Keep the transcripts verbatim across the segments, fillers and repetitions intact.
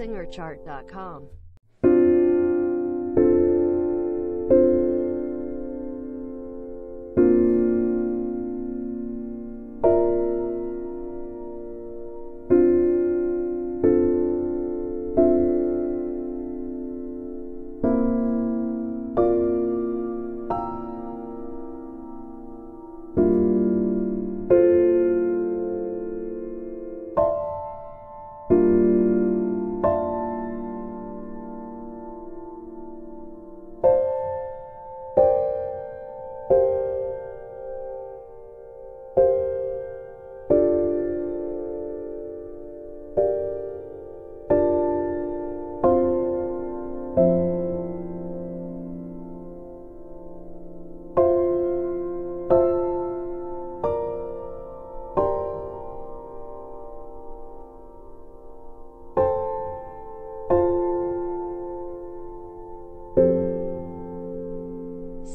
Singer Chart dot com.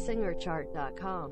Singer Chart dot com.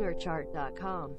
Singer Chart dot com.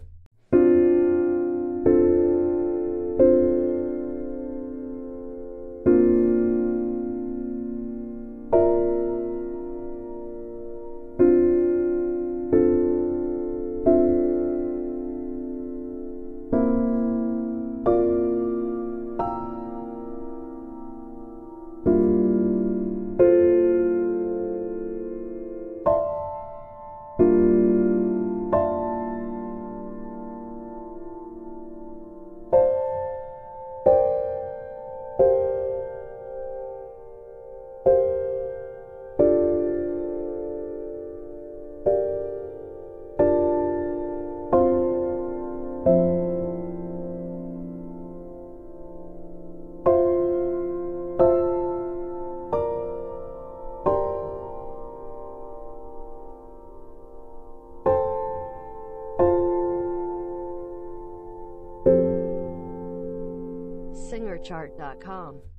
Singer Chart dot com. Singer Chart dot com.